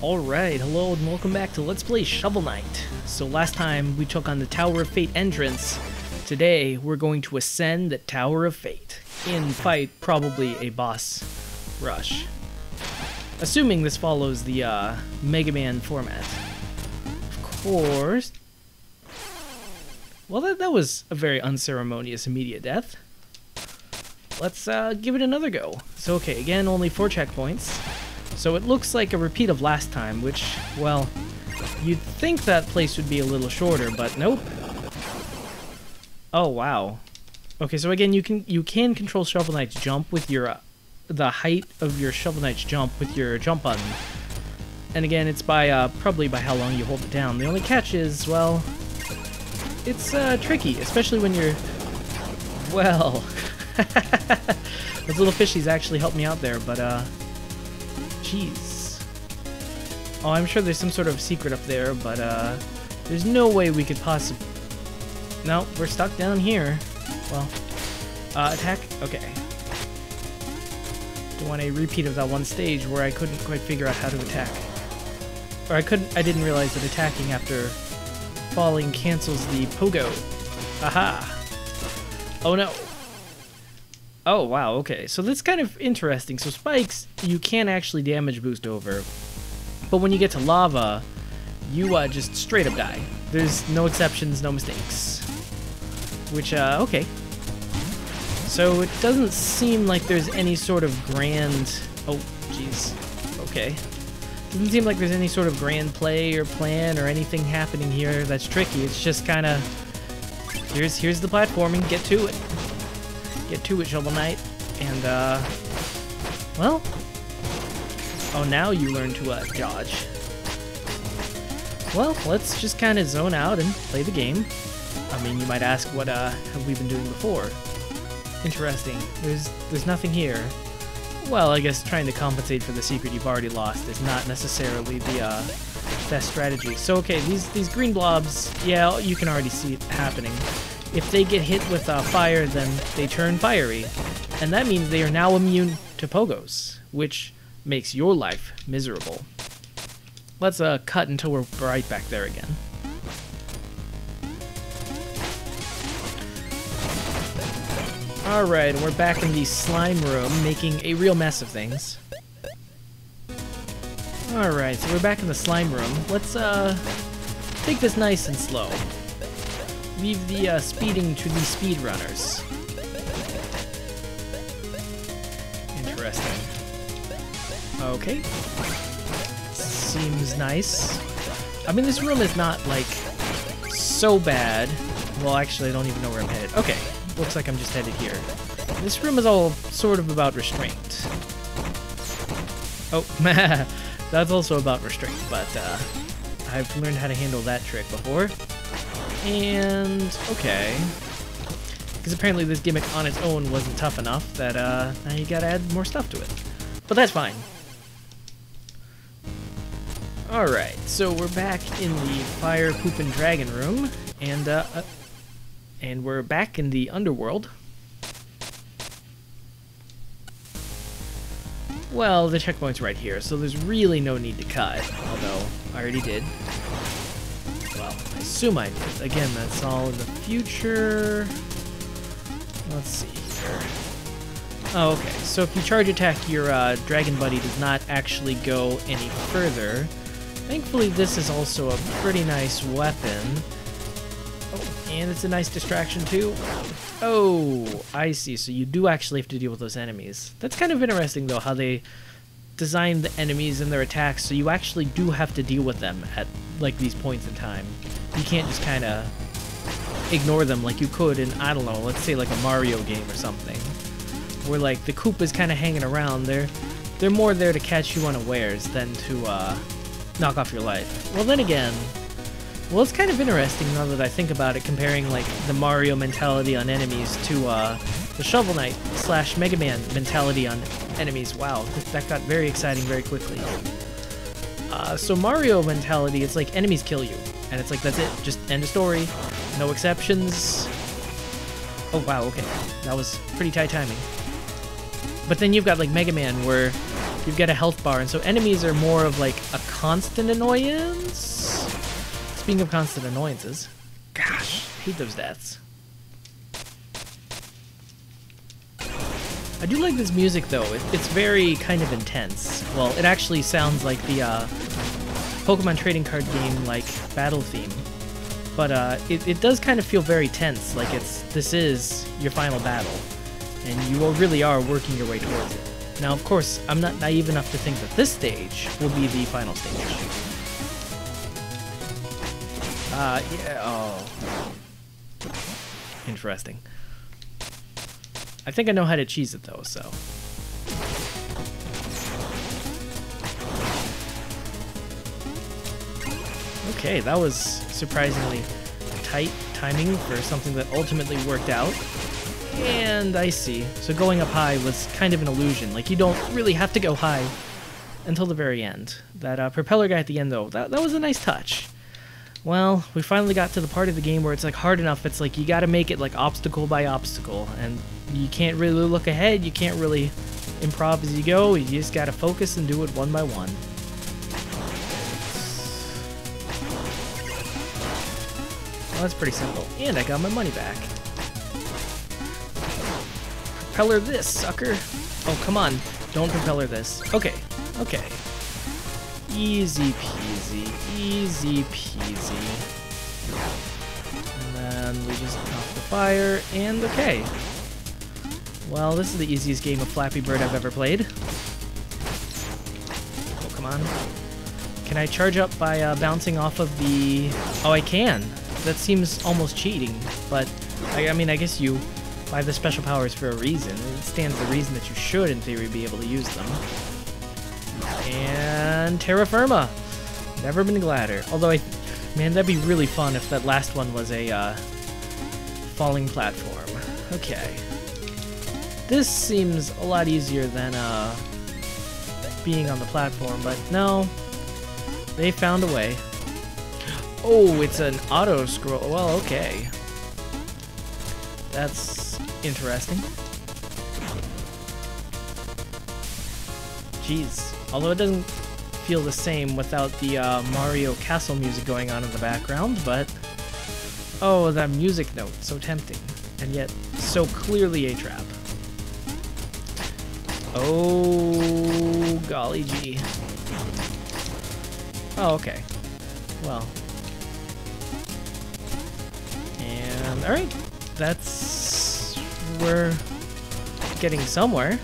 Alright, hello and welcome back to Let's Play Shovel Knight. So last time we took on the Tower of Fate entrance. Today we're going to ascend the Tower of Fate and fight probably a boss rush. Assuming this follows the Mega Man format. Of course. Well, that was a very unceremonious immediate death. Let's give it another go. So okay, again, only 4 checkpoints. So it looks like a repeat of last time, which, well, you'd think that place would be a little shorter, but nope. Oh, wow. Okay, so again, you can control Shovel Knight's jump with your, the height of your Shovel Knight's jump with your jump button. And again, it's by, probably by how long you hold it down. The only catch is, well, it's, tricky, especially when you're, well... Those little fishies actually helped me out there, but, jeez. Oh, I'm sure there's some sort of secret up there, but, there's no way we could possibly... No, we're stuck down here. Well, attack? Okay. Don't want a repeat of that one stage where I couldn't quite figure out how to attack. Or I didn't realize that attacking after falling cancels the pogo. Aha! Oh no! Oh, wow, okay. So that's kind of interesting. So spikes, you can actually damage boost over. But when you get to lava, you just straight up die. There's no exceptions, no mistakes. Which, okay. So it doesn't seem like there's any sort of grand... Oh, jeez. Okay. Doesn't seem like there's any sort of grand play or plan or anything happening here that's tricky. It's just kind of... Here's the platforming. Get to it. Get to it, Shovel Knight, and, well, oh, now you learn to, dodge. Well, let's just kind of zone out and play the game. I mean, you might ask, what, have we been doing before? Interesting. There's nothing here. Well, I guess trying to compensate for the secret you've already lost is not necessarily the, best strategy. So, okay, these green blobs, yeah, you can already see it happening. If they get hit with fire, then they turn fiery, and that means they are now immune to pogos, which makes your life miserable. Let's cut until we're right back there again. Alright, we're back in the slime room, making a real mess of things. Alright, so we're back in the slime room. Let's take this nice and slow. Leave the speeding to the speedrunners. Interesting. Okay. Seems nice. I mean, this room is not, like, so bad. Well, actually, I don't even know where I'm headed. Okay. Looks like I'm just headed here. This room is all sort of about restraint. Oh, that's also about restraint, but I've learned how to handle that trick before. And, okay, because apparently this gimmick on its own wasn't tough enough that now you gotta add more stuff to it, but that's fine. Alright, so we're back in the fire poop and dragon room, and we're back in the underworld. Well, the checkpoint's right here, so there's really no need to cut, although I already did. Well, I assume I did. Again, that's all in the future. Let's see here. Oh, okay. So if you charge attack, your dragon buddy does not actually go any further. Thankfully, this is also a pretty nice weapon. Oh, and it's a nice distraction, too. Oh, I see. So you do actually have to deal with those enemies. That's kind of interesting, though, how they design the enemies and their attacks, so you actually do have to deal with them at, like, these points in time. You can't just kind of ignore them like you could in, I don't know, let's say like a Mario game or something, where, like, the Koopas kind of hanging around. They're more there to catch you unawares than to knock off your life. Well, then again, well, it's kind of interesting now that I think about it, comparing, like, the Mario mentality on enemies to the Shovel Knight / Mega Man mentality on enemies. Wow, that got very exciting very quickly. So Mario mentality, it's like enemies kill you, and it's like, that's it, just end of story, no exceptions. Oh wow, okay, that was pretty tight timing. But then you've got, like, Mega Man, where you've got a health bar, and so enemies are more of like a constant annoyance. Speaking of constant annoyances, gosh, I hate those deaths. I do like this music though, it's very kind of intense. Well, it actually sounds like the Pokemon Trading Card Game like battle theme. But it does kind of feel very tense, like this is your final battle. And you really are working your way towards it. Now, of course, I'm not naive enough to think that this stage will be the final stage. Yeah, oh. Interesting. I think I know how to cheese it though, so. Okay, that was surprisingly tight timing for something that ultimately worked out. And I see. So going up high was kind of an illusion. Like, you don't really have to go high until the very end. That propeller guy at the end, though, that was a nice touch. Well, we finally got to the part of the game where it's, like, hard enough. It's, like, you gotta make it, like, obstacle by obstacle. And you can't really look ahead. You can't really improv as you go. You just gotta focus and do it one by one. Well, that's pretty simple. And I got my money back. Propeller this, sucker. Oh, come on. Don't propeller this. Okay. Okay. Easy peasy. Easy peasy. And then we just pop the fire, and okay. Well, this is the easiest game of Flappy Bird I've ever played. Oh, come on. Can I charge up by bouncing off of the... Oh, I can. That seems almost cheating, but I mean, I guess you... I have the special powers for a reason. It stands to reason that you should, in theory, be able to use them. And Terra Firma! Never been gladder. Although, man, that'd be really fun if that last one was a falling platform. Okay. This seems a lot easier than being on the platform, but no. They found a way. Oh, it's an auto-scroll. Well, okay. That's... interesting. Jeez. Although it doesn't feel the same without the Mario Castle music going on in the background, but... Oh, that music note. So tempting. And yet, so clearly a trap. Oh, golly gee. Oh, okay. Well. And... alright. That's... we're getting somewhere.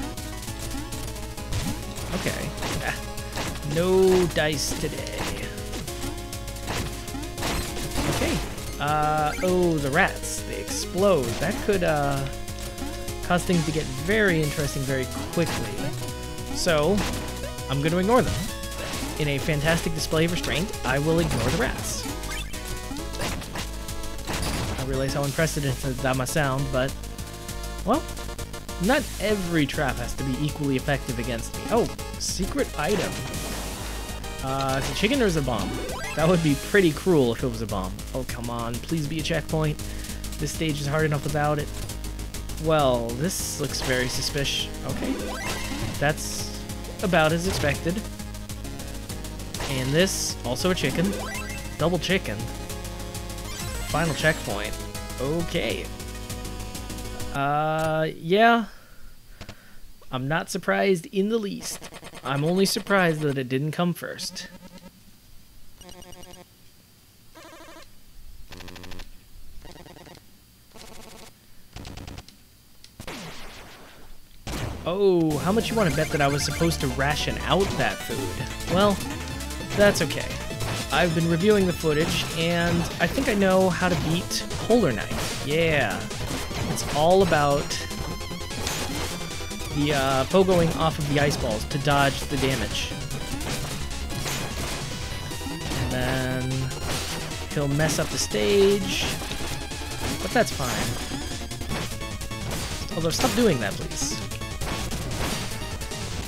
Okay. No dice today. Okay. Oh, the rats. They explode. That could cause things to get very interesting very quickly. So, I'm going to ignore them. In a fantastic display of restraint, I will ignore the rats. I realize how unprecedented that must sound, but... well, not every trap has to be equally effective against me. Oh, secret item. Is it a chicken or is it a bomb? That would be pretty cruel if it was a bomb. Oh, come on. Please be a checkpoint. This stage is hard enough without it. Well, this looks very suspicious. Okay. That's about as expected. And this, also a chicken. Double chicken. Final checkpoint. Okay. Yeah. I'm not surprised in the least. I'm only surprised that it didn't come first. Oh, how much you want to bet that I was supposed to ration out that food? Well, that's okay. I've been reviewing the footage, and I think I know how to beat Polar Knight. Yeah. It's all about the pogoing off of the ice balls to dodge the damage. And then he'll mess up the stage, but that's fine. Although, stop doing that, please.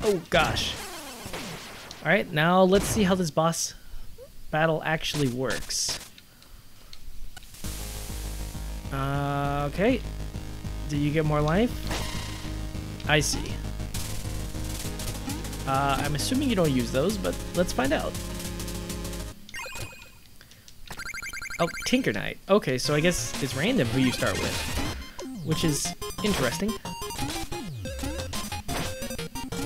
Oh, gosh. Alright, now let's see how this boss battle actually works. Okay. Do you get more life? I see. I'm assuming you don't use those, but let's find out. Oh, Tinker Knight. Okay, so I guess it's random who you start with, which is interesting.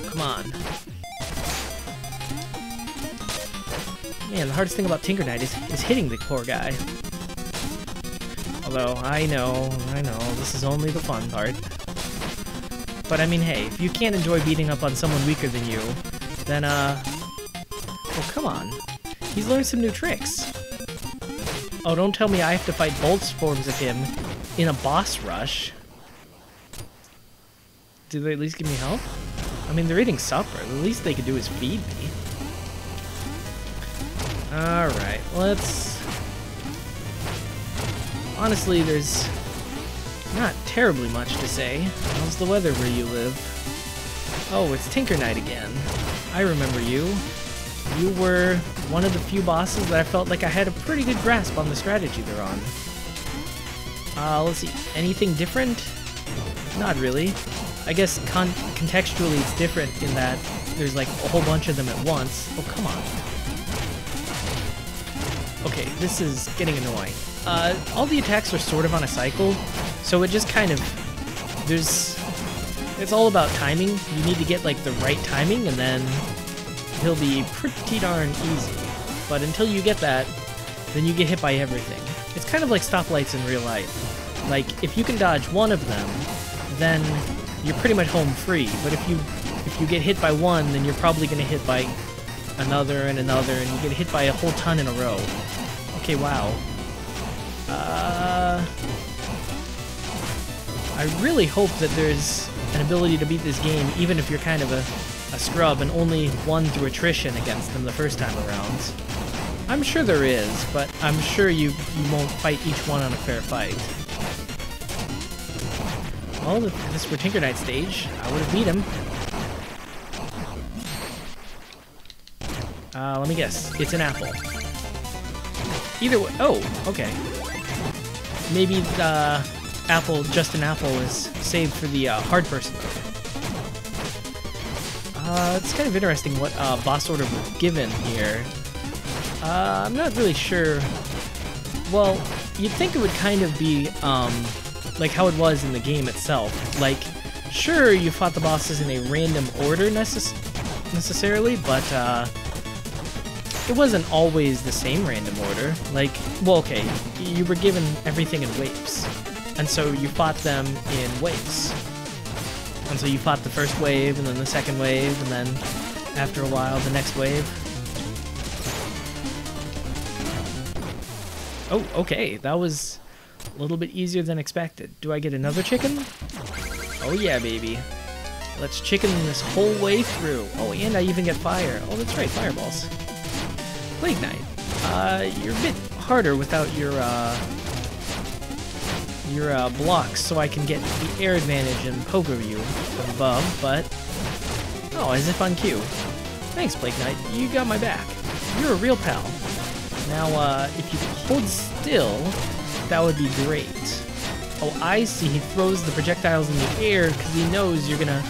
Come on. Man, the hardest thing about Tinker Knight is hitting the poor guy. Although, I know, this is only the fun part. But I mean, hey, if you can't enjoy beating up on someone weaker than you, then, oh, come on. He's learned some new tricks. Oh, don't tell me I have to fight both forms of him in a boss rush. Do they at least give me help? I mean, they're eating supper. The least they could do is feed me. Alright, let's... Honestly, there's not terribly much to say. How's the weather where you live? Oh, it's Tinker Knight again. I remember you. You were one of the few bosses that I felt like I had a pretty good grasp on the strategy they're on. Let's see, anything different? Not really. I guess contextually it's different in that there's like a whole bunch of them at once. Oh, come on. Okay, this is getting annoying. All the attacks are sort of on a cycle, so it just kind of... It's all about timing. You need to get like the right timing and then... he'll be pretty darn easy, but until you get that, then you get hit by everything. It's kind of like stoplights in real life. Like, if you can dodge one of them, then you're pretty much home free, but if you get hit by one, then you're probably going to hit by another and another, and you get hit by a whole ton in a row. Okay, wow. I really hope that there's an ability to beat this game, even if you're kind of a scrub and only won through attrition against them the first time around. I'm sure there is, but I'm sure you won't fight each one on a fair fight. Well, if this were Tinker Knight stage, I would have beat him. Let me guess. It's an apple. Either way... Oh, okay. Maybe the apple, just an apple, is saved for the hard person. It's kind of interesting what boss order we're given here. I'm not really sure. Well, you'd think it would kind of be like how it was in the game itself. Like, sure, you fought the bosses in a random order necessarily, but it wasn't always the same random order. Like, well, okay, you were given everything in waves, and so you fought them in waves. And so you fought the first wave, and then the second wave, and then, after a while, the next wave. Oh, okay, that was a little bit easier than expected. Do I get another chicken? Oh yeah, baby. Let's chicken this whole way through. Oh, and I even get fire. Oh, that's right, fireballs. Plague Knight. You're a bit harder without your blocks, so I can get the air advantage and poke you from above, but... Oh, as if on cue. Thanks, Plague Knight. You got my back. You're a real pal. Now, if you could hold still, that would be great. Oh, I see. He throws the projectiles in the air because he knows you're gonna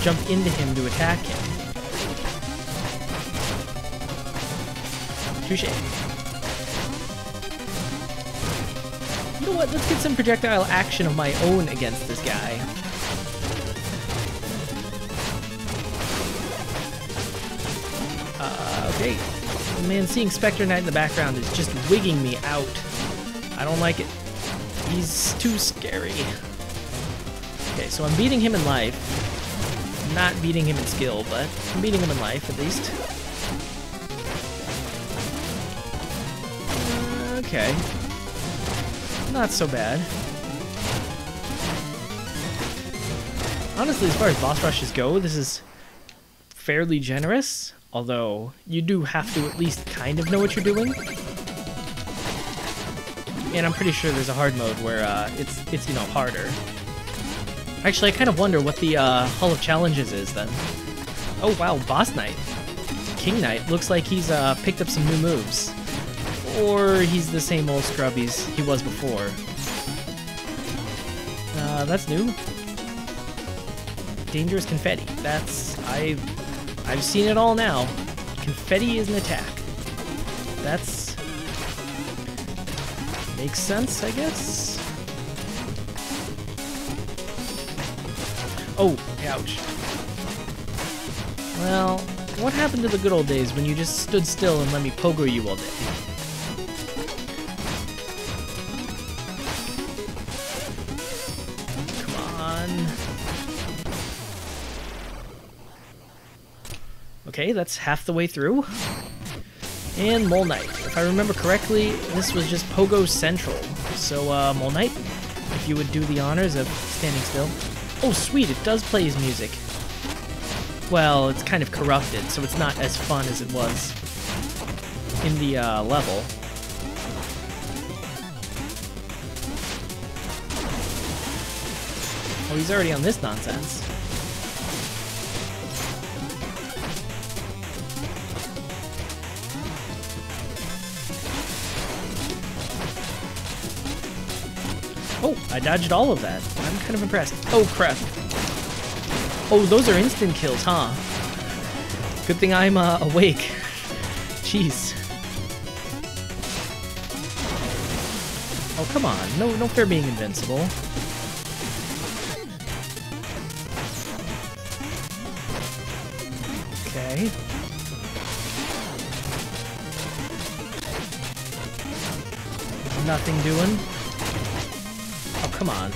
jump into him to attack him. Touché. You know what, let's get some projectile action of my own against this guy. Okay. Man, seeing Spectre Knight in the background is just wigging me out. I don't like it. He's too scary. Okay, so I'm beating him in life. I'm not beating him in skill, but I'm beating him in life, at least. Okay. Not so bad. Honestly, as far as boss rushes go, this is fairly generous, although you do have to at least kind of know what you're doing. And I'm pretty sure there's a hard mode where it's, you know, harder. Actually, I kind of wonder what the Hall of Challenges is then. Oh wow, Boss Knight. King Knight looks like he's picked up some new moves. Or he's the same old scrub he was before. That's new. Dangerous confetti. That's... I I've seen it all now. Confetti is an attack. That's... makes sense, I guess? Oh, ouch. Well, what happened to the good old days when you just stood still and let me pogo you all day? Come on. Okay, that's half the way through. And Mole Knight. If I remember correctly, this was just Pogo Central. So, Mole Knight, if you would do the honors of standing still. Oh, sweet, it does play his music. Well, it's kind of corrupted, so it's not as fun as it was in the level. Oh, he's already on this nonsense. Oh, I dodged all of that. I'm kind of impressed. Oh, crap. Oh, those are instant kills, huh? Good thing I'm awake. Jeez. Oh, come on. No fair being invincible. Okay. Nothing doing. Oh, come on.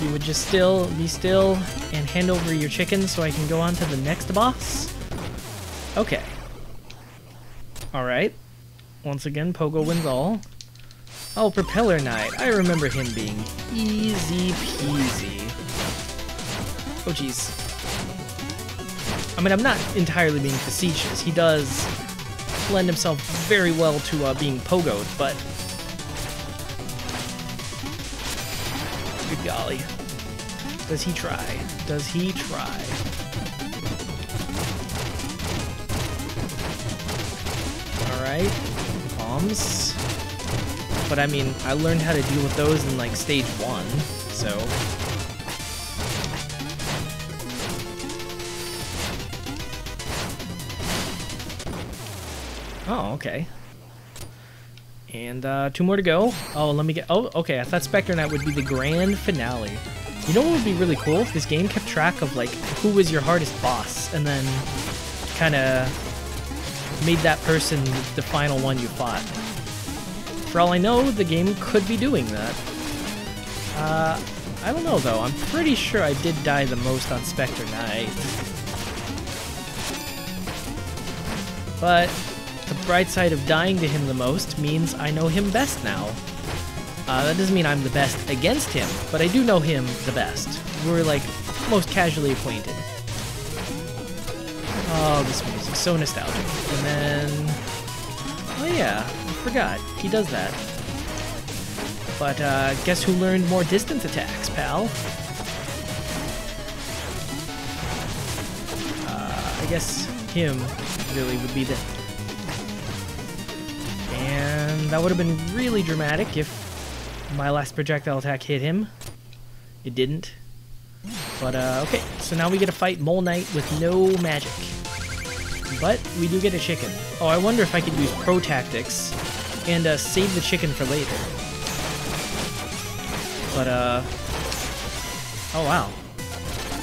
You would just still be still and hand over your chicken so I can go on to the next boss. Okay. Alright. Once again, Pogo wins all. Oh, Propeller Knight. I remember him being easy peasy. Oh, jeez. I mean, I'm not entirely being facetious. He does lend himself very well to being pogoed, but... good golly. Does he try? Does he try? Alright. Bombs. But I mean, I learned how to deal with those in like stage 1, so... oh, okay. And, two more to go. Oh, let me get... oh, okay, I thought Spectre Knight would be the grand finale. You know what would be really cool? If this game kept track of, like, who was your hardest boss, and then kind of made that person the final one you fought. For all I know, the game could be doing that. I don't know, though. I'm pretty sure I did die the most on Spectre Knight. But... the bright side of dying to him the most means I know him best now. That doesn't mean I'm the best against him, but I do know him the best. We're, like, most casually acquainted. Oh, this music. So nostalgic. And then... oh, yeah. I forgot. He does that. But, guess who learned more distance attacks, pal? I guess him, really, would be the... and that would have been really dramatic if my last projectile attack hit him. It didn't. But, okay. So now we get to fight Mole Knight with no magic. But we do get a chicken. Oh, I wonder if I could use Pro Tactics and save the chicken for later. But, oh, wow.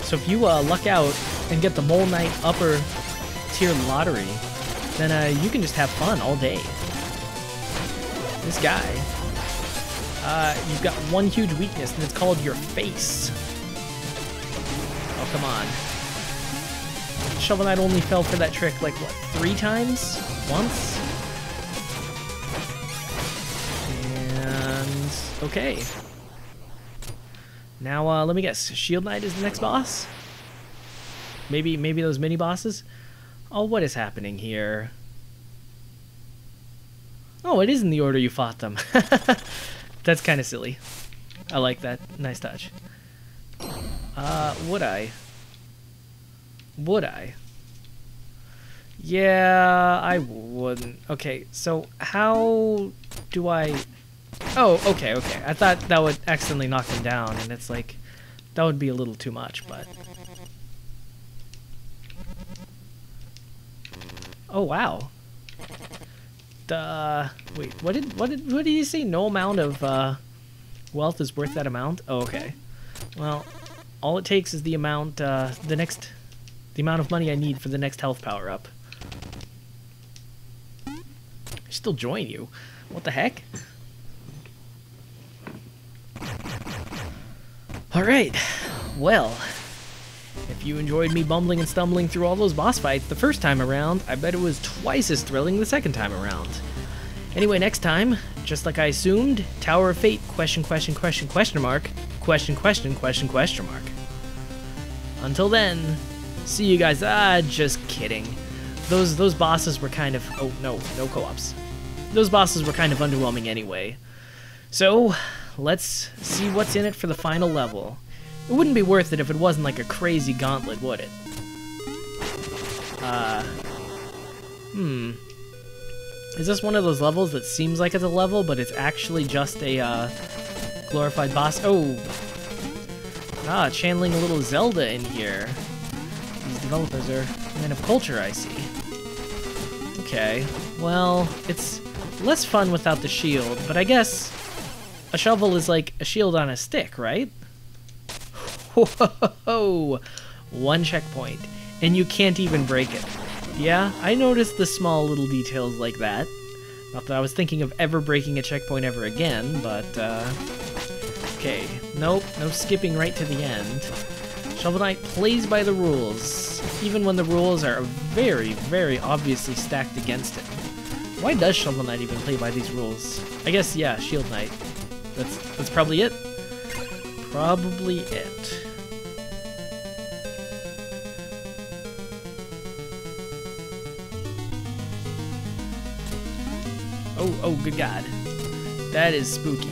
So if you luck out and get the Mole Knight upper tier lottery, then you can just have fun all day. This guy, you've got one huge weakness, and it's called your face. Oh, come on. Shovel Knight only fell for that trick, like, what, 3 times? Once? And... okay. Now, let me guess. Shield Knight is the next boss? Maybe those mini-bosses? Oh, what is happening here? Oh, it is in the order you fought them. That's kind of silly. I like that. Nice touch. Would I? Would I? Yeah, I wouldn't. Okay, so how do I Oh, okay, okay. I thought that would accidentally knock them down, and it's like, that would be a little too much, but... Oh, wow. Duh. Wait, what did you say? No amount of wealth is worth that amount? Oh, okay. Well, all it takes is the amount, the amount of money I need for the next health power-up. I still join you. What the heck? Alright, well, if you enjoyed me bumbling and stumbling through all those boss fights the first time around, I bet it was twice as thrilling the second time around. Anyway, next time, just like I assumed, Tower of Fate, question mark. Until then, see you guys, just kidding. Those bosses were kind of, oh no, no co-ops. Those bosses were kind of underwhelming anyway. So, let's see what's in it for the final level. It wouldn't be worth it if it wasn't like a crazy gauntlet, would it? Is this one of those levels that seems like it's a level, but it's actually just a glorified boss? Oh! Ah, channeling a little Zelda in here. These developers are men of culture, I see. Okay, well, it's less fun without the shield, but I guess... A shovel is like a shield on a stick, right? Whoa! One checkpoint, and you can't even break it. Yeah, I noticed the small little details like that. Not that I was thinking of ever breaking a checkpoint ever again, but, okay, nope, no skipping right to the end. Shovel Knight plays by the rules, even when the rules are very, very obviously stacked against him. Why does Shovel Knight even play by these rules? I guess, yeah, Shield Knight. That's probably it. Probably it. Oh, good God. That is spooky.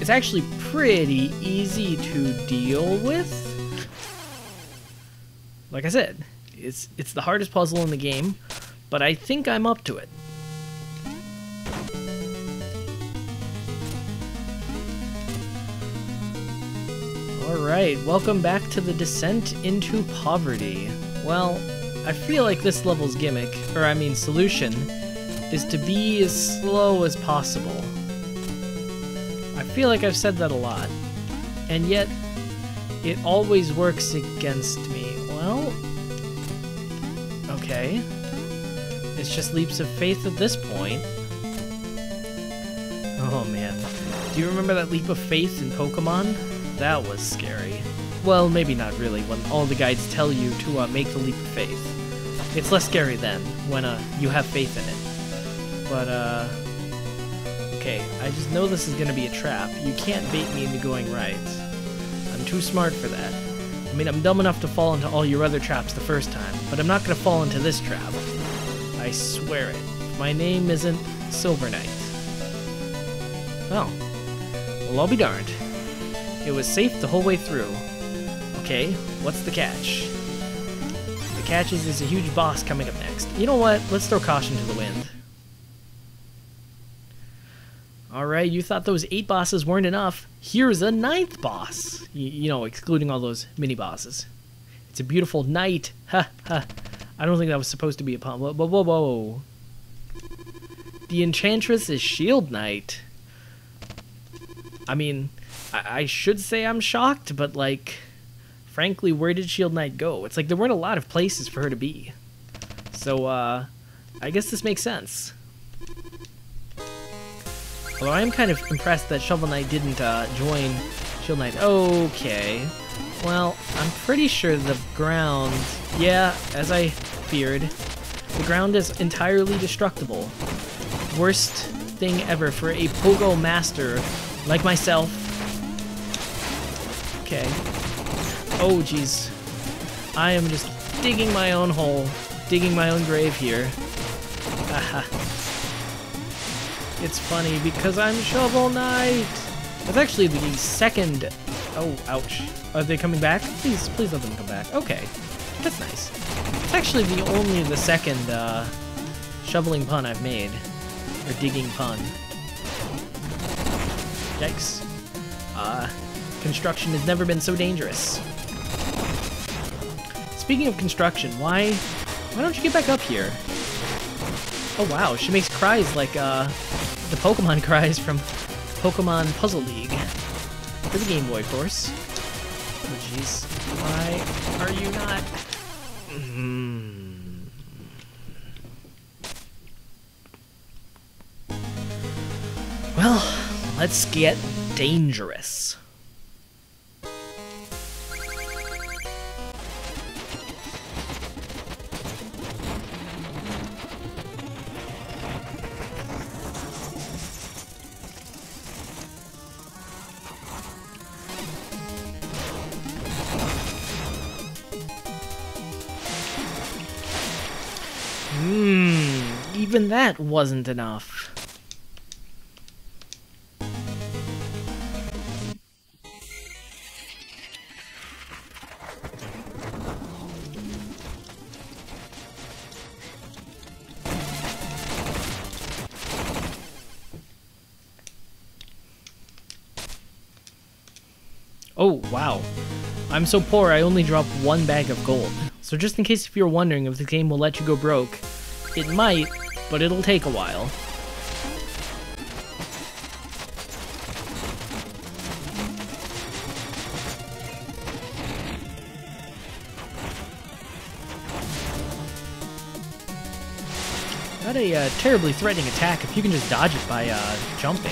It's actually pretty easy to deal with. Like I said, it's the hardest puzzle in the game, but I think I'm up to it. Alright, welcome back to the Descent into Poverty. Well, I feel like this level's gimmick, or I mean solution, is to be as slow as possible. I feel like I've said that a lot, and yet it always works against me. Well, okay. It's just leaps of faith at this point. Oh man, do you remember that leap of faith in Pokemon? That was scary. Well, maybe not really, when all the guides tell you to make the leap of faith. It's less scary then, when you have faith in it. But, okay, I just know this is gonna be a trap. You can't bait me into going right. I'm too smart for that. I mean, I'm dumb enough to fall into all your other traps the first time, but I'm not gonna fall into this trap. I swear it. My name isn't Silver Knight. Oh. Well, I'll be darned. It was safe the whole way through. Okay, what's the catch? The catch is there's a huge boss coming up next. You know what? Let's throw caution to the wind. Alright, you thought those 8 bosses weren't enough. Here's a 9th boss! You know, excluding all those mini-bosses. It's a beautiful night. Ha ha. I don't think that was supposed to be a pun. Whoa, whoa, whoa. The Enchantress is Shield Knight. I mean... I should say I'm shocked, but, like, frankly, where did Shield Knight go? It's like there weren't a lot of places for her to be. So, I guess this makes sense. Although I am kind of impressed that Shovel Knight didn't, join Shield Knight. Okay. Well, I'm pretty sure the ground... Yeah, as I feared, the ground is entirely destructible. Worst thing ever for a Pogo master like myself. Okay. Oh, jeez. I am just digging my own hole. Digging my own grave here. Haha. It's funny because I'm Shovel Knight! That's actually the second... Oh, ouch. Are they coming back? Please, please let them come back. Okay. That's nice. It's actually the second, shoveling pun I've made. Or digging pun. Yikes. Construction has never been so dangerous. Speaking of construction, why don't you get back up here? Oh wow, she makes cries like the Pokemon cries from Pokemon Puzzle League. For the Game Boy, of course. Oh jeez, why are you not... Well, let's get dangerous. Even that wasn't enough. Oh, wow. I'm so poor I only drop one bag of gold. So just in case if you're wondering if the game will let you go broke, it might, but it'll take a while. Not a terribly threatening attack if you can just dodge it by jumping.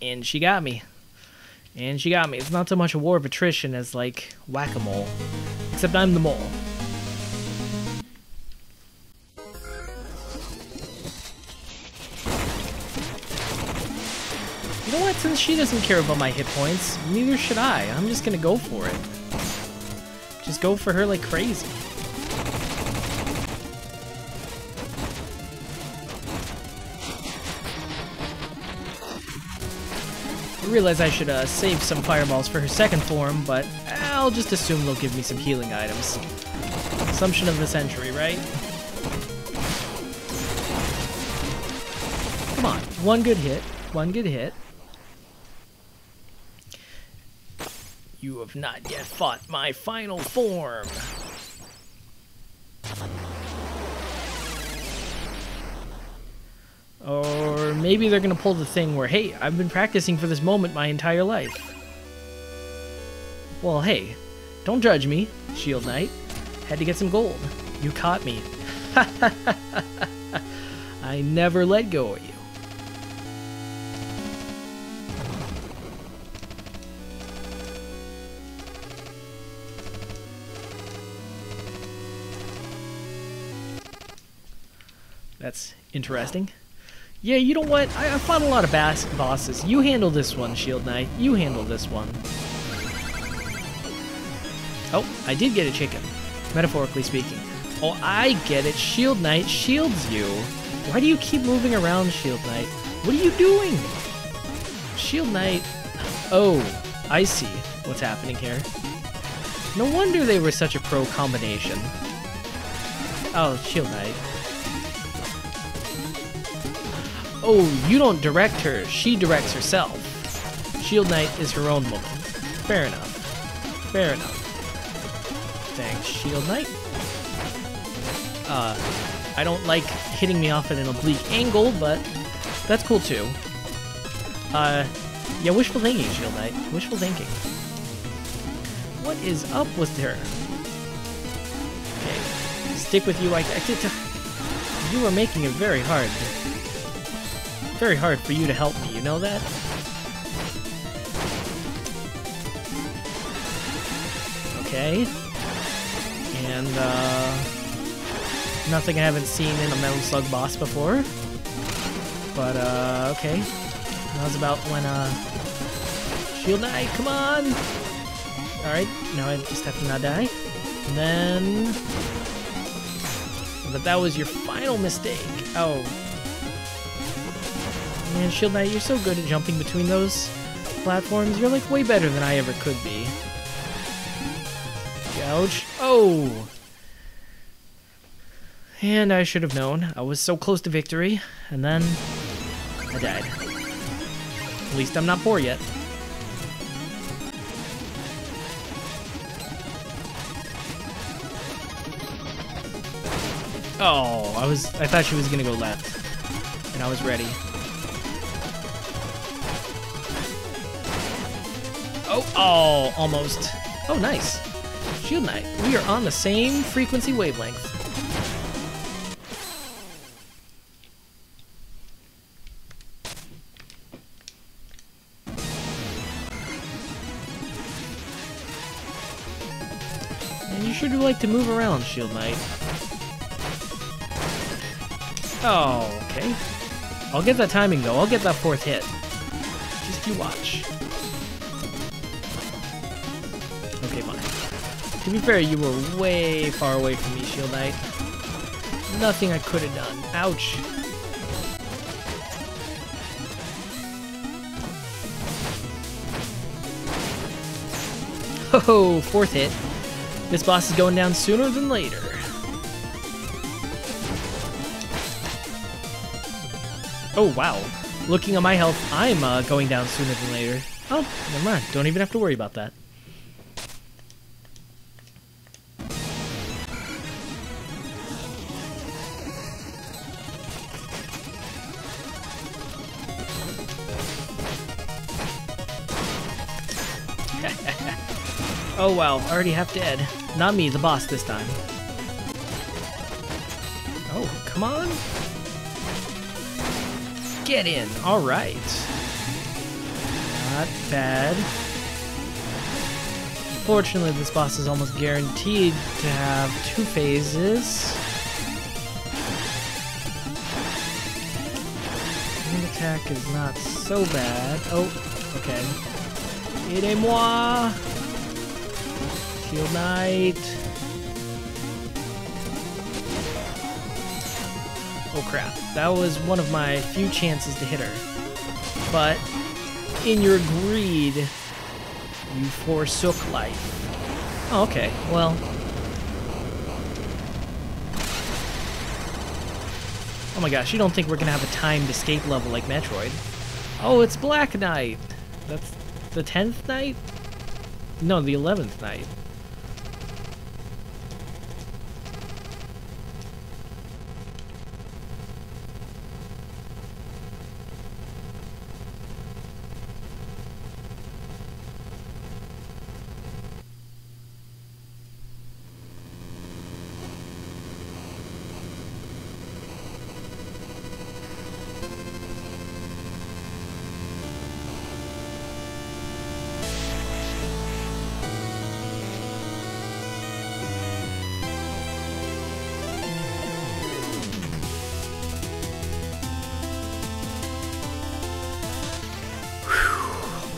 And she got me. And she got me. It's not so much a war of attrition as, like, whack-a-mole. Except I'm the mole. You know what? Since she doesn't care about my hit points, neither should I. I'm just gonna go for it. Just go for her like crazy. I realize I should save some fireballs for her second form, but I'll just assume they'll give me some healing items. Assumption of the century, right? Come on, one good hit, one good hit. You have not yet fought my final form. Or maybe they're gonna pull the thing where, hey, I've been practicing for this moment my entire life. Well, hey, don't judge me, Shield Knight. Had to get some gold. You caught me. I never let go of you. That's interesting. Yeah, you know what? I fought a lot of bosses. You handle this one, Shield Knight. You handle this one. Oh, I did get a chicken. Metaphorically speaking. Oh, I get it. Shield Knight shields you. Why do you keep moving around, Shield Knight? What are you doing? Shield Knight... Oh, I see what's happening here. No wonder they were such a pro combination. Oh, Shield Knight. Oh, you don't direct her. She directs herself. Shield Knight is her own woman. Fair enough. Fair enough. Thanks, Shield Knight. I don't like hitting me off at an oblique angle, but that's cool too. Yeah, wishful thinking, Shield Knight. Wishful thinking. What is up with her? Okay, stick with you like that. You are making it very hard. Very hard for you to help me, you know that? Okay. And, nothing I haven't seen in a Metal Slug boss before. But, okay. That was about when, Shield Knight, come on! Alright, now I just have to not die. And then... But that was your final mistake. Oh. Man, Shield Knight, you're so good at jumping between those platforms. You're, like, way better than I ever could be. Ouch. Oh! And I should have known. I was so close to victory, and then I died. At least I'm not poor yet. Oh, I thought she was gonna go left. And I was ready. Oh, almost. Oh, nice. Shield Knight, we are on the same frequency wavelength. And you sure do like to move around, Shield Knight. Oh, okay. I'll get that timing, though. I'll get that fourth hit. Just you watch. Okay, fine. To be fair, you were way far away from me, Shield Knight. Nothing I could have done. Ouch. Ho-ho, fourth hit. This boss is going down sooner than later. Oh, wow. Looking at my health, I'm going down sooner than later. Oh, never mind. Don't even have to worry about that. Oh, wow. Already half dead. Not me, the boss this time. Oh, come on. Get in. All right. Not bad. Fortunately, this boss is almost guaranteed to have two phases. An attack is not so bad. Oh, okay. Aidez-moi. Shield Knight. Oh crap, that was one of my few chances to hit her. But, in your greed, you forsook life. Oh, okay, well. Oh my gosh, you don't think we're gonna have a timed escape level like Metroid. Oh, it's Black Knight! That's the 10th night? No, the 11th night.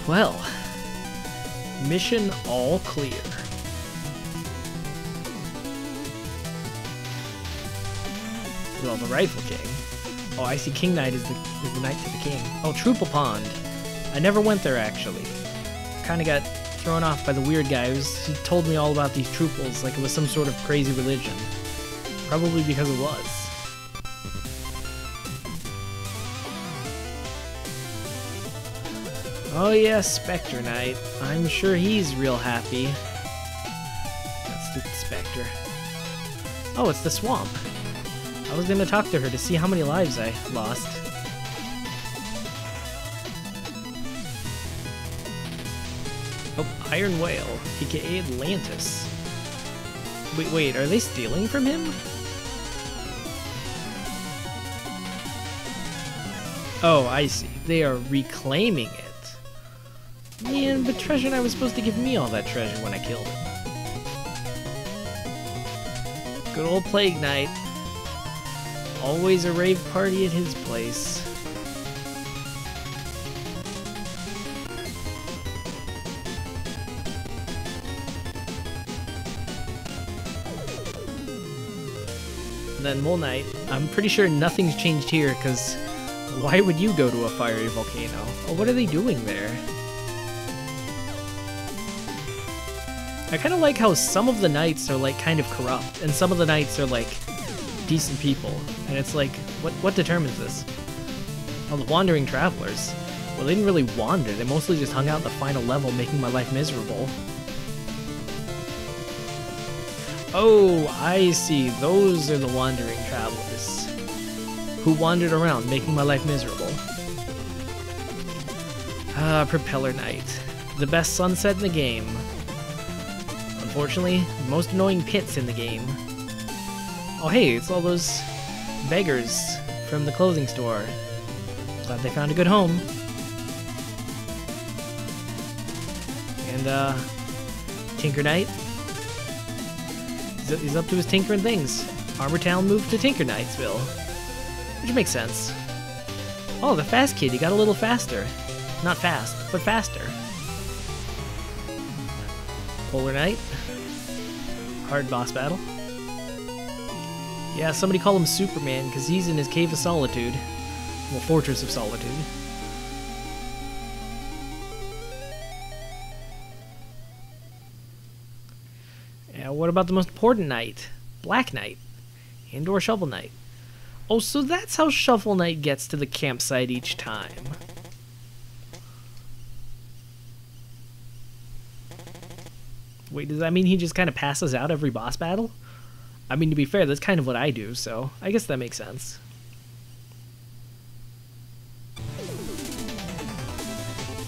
Well, mission all clear. Well, the Rifle King. Oh, I see King Knight is the knight to the king. Oh, Troople Pond. I never went there, actually. Kind of got thrown off by the weird guy who told me all about these Trooples like it was some sort of crazy religion. Probably because it was. Oh yeah, Spectre Knight. I'm sure he's real happy. That's the Spectre. Oh, it's the swamp. I was gonna talk to her to see how many lives I lost. Oh, Iron Whale, aka Atlantis. Wait, are they stealing from him? Oh, I see. They are reclaiming it. Man, but Treasure Knight was supposed to give me all that treasure when I killed him. Good old Plague Knight. Always a rave party at his place. And then Mole Knight. I'm pretty sure nothing's changed here, because why would you go to a fiery volcano? Oh, what are they doing there? I kind of like how some of the knights are like kind of corrupt, and some of the knights are like decent people. And it's like, what determines this? Well, the wandering travelers. Well, they didn't really wander. They mostly just hung out in the final level, making my life miserable. Oh, I see. Those are the wandering travelers who wandered around, making my life miserable. Ah, Propeller Knight. The best sunset in the game. Unfortunately, the most annoying pits in the game. Oh hey, it's all those beggars from the clothing store. Glad they found a good home. And Tinker Knight. He's up to his tinkering things. Armortown moved to Tinker Knightsville. Which makes sense. Oh, the fast kid, he got a little faster. Not fast, but faster. Polar Knight. Hard boss battle. Yeah, somebody call him Superman, because he's in his Cave of Solitude. Well, Fortress of Solitude. Now, what about the most important knight? Black Knight. Indoor Shovel Knight. Oh, so that's how Shovel Knight gets to the campsite each time. Wait, does that mean he just kind of passes out every boss battle? I mean, to be fair, that's kind of what I do, so I guess that makes sense.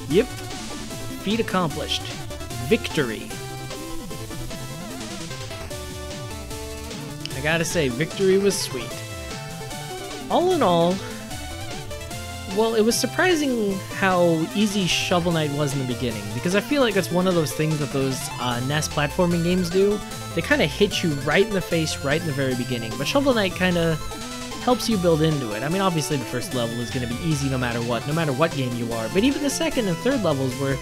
Yep. Feat accomplished. Victory. I gotta say, victory was sweet. All in all, well, it was surprising how easy Shovel Knight was in the beginning, because I feel like it's one of those things that those NES platforming games do. They kind of hit you right in the face right in the very beginning, but Shovel Knight kind of helps you build into it. I mean, obviously the first level is going to be easy no matter what game you are, but even the second and third levels were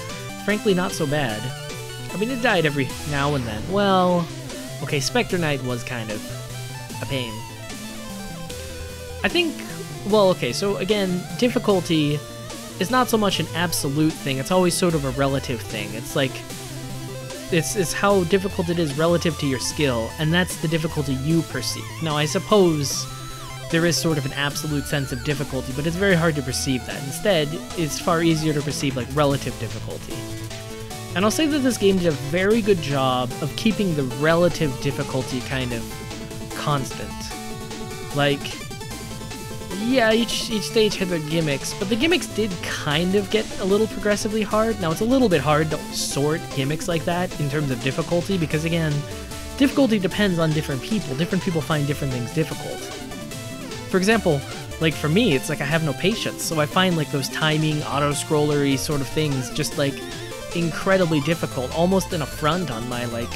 frankly not so bad. I mean, it died every now and then. Well, okay, Spectre Knight was kind of a pain. I think... well, okay, so again, difficulty is not so much an absolute thing, it's always sort of a relative thing. It's like, it's how difficult it is relative to your skill, and that's the difficulty you perceive. Now, I suppose there is sort of an absolute sense of difficulty, but it's very hard to perceive that. Instead, it's far easier to perceive, like, relative difficulty. And I'll say that this game did a very good job of keeping the relative difficulty kind of constant. Like... yeah, each stage had their gimmicks, but the gimmicks did kind of get a little progressively hard. Now, it's a little bit hard to sort gimmicks like that in terms of difficulty, because again, difficulty depends on different people. Different people find different things difficult. For example, like for me, it's like I have no patience, so I find like those timing, auto-scrollery sort of things just like incredibly difficult, almost an affront on my like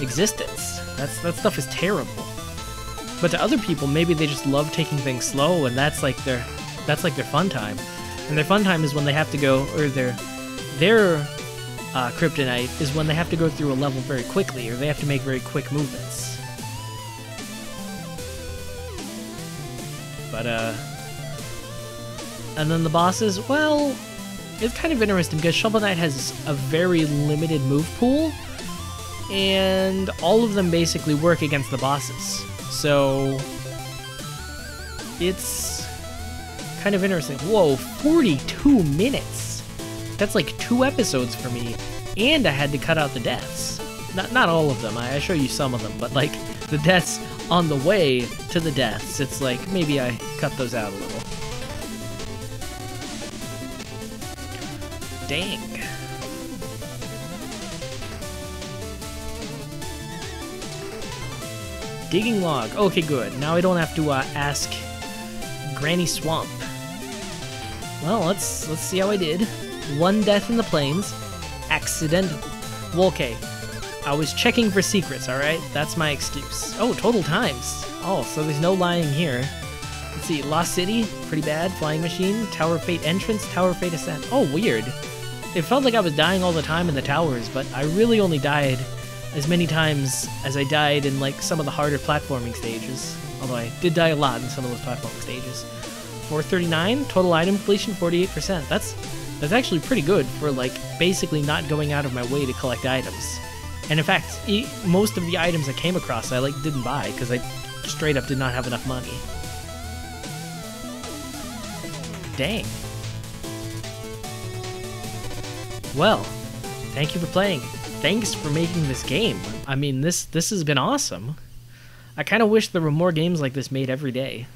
existence. That stuff is terrible. But to other people, maybe they just love taking things slow, and that's like their fun time. And their fun time is when they have to go, or their kryptonite is when they have to go through a level very quickly, or they have to make very quick movements. But and then the bosses, well, it's kind of interesting because Shovel Knight has a very limited move pool, and all of them basically work against the bosses. So, it's kind of interesting. Whoa, 42 minutes! That's like 2 episodes for me, and I had to cut out the deaths. Not all of them, I show you some of them, but like, the deaths on the way to the deaths, it's like, maybe I cut those out a little. Dang. Digging log. Okay, good. Now I don't have to ask Granny Swamp. Well, let's see how I did. 1 death in the plains. Accidental. Well, okay. I was checking for secrets, alright? That's my excuse. Oh, total times. Oh, so there's no lying here. Let's see. Lost City. Pretty bad. Flying Machine. Tower of Fate entrance. Tower of Fate ascent. Oh, weird. It felt like I was dying all the time in the towers, but I really only died as many times as I died in like some of the harder platforming stages, although I did die a lot in some of those platforming stages. 439, total item completion 48%. That's actually pretty good for like basically not going out of my way to collect items. And in fact, most of the items I came across I didn't buy because I straight up did not have enough money. Dang. Well, thank you for playing. Thanks for making this game. I mean, this has been awesome. I kind of wish there were more games like this made every day.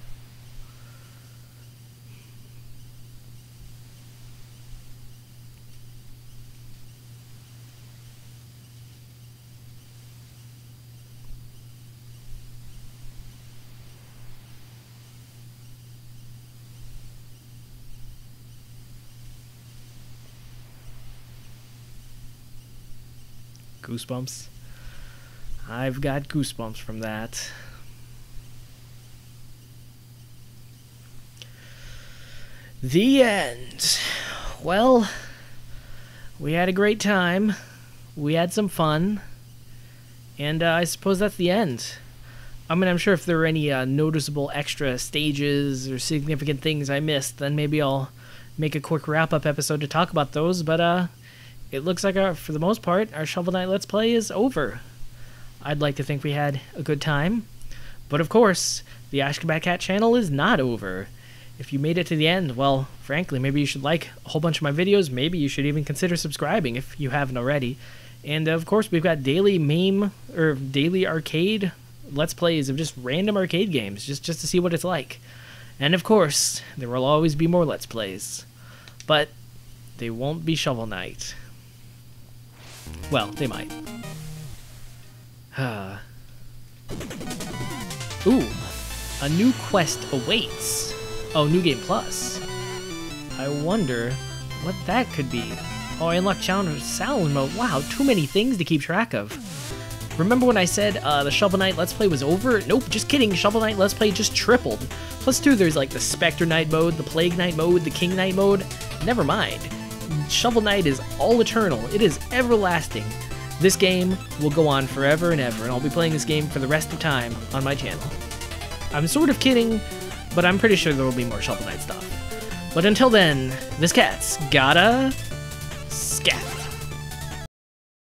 Goosebumps. I've got goosebumps from that. The end. Well, we had a great time. We had some fun. And I suppose that's the end. I mean, I'm sure if there were any noticeable extra stages or significant things I missed, then maybe I'll make a quick wrap-up episode to talk about those, but it looks like, for the most part, our Shovel Knight Let's Play is over. I'd like to think we had a good time. But of course, the Ashgabat Cat channel is not over. If you made it to the end, well, frankly, maybe you should like a whole bunch of my videos. Maybe you should even consider subscribing if you haven't already. And of course, we've got daily meme, or daily arcade Let's Plays of just random arcade games, just to see what it's like. And of course, there will always be more Let's Plays. But they won't be Shovel Knight. Well, they might. Ooh, a new quest awaits. Oh, New Game Plus. I wonder what that could be. Oh, I unlocked Challenger Sound Mode. Wow, too many things to keep track of. Remember when I said the Shovel Knight Let's Play was over? Nope, just kidding. Shovel Knight Let's Play just tripled. Plus two, there's like the Spectre Knight mode, the Plague Knight mode, the King Knight mode. Never mind. Shovel Knight is all eternal. It is everlasting. This game will go on forever and ever, and I'll be playing this game for the rest of time on my channel. I'm sort of kidding, but I'm pretty sure there will be more Shovel Knight stuff. But until then, this cat's gotta scat.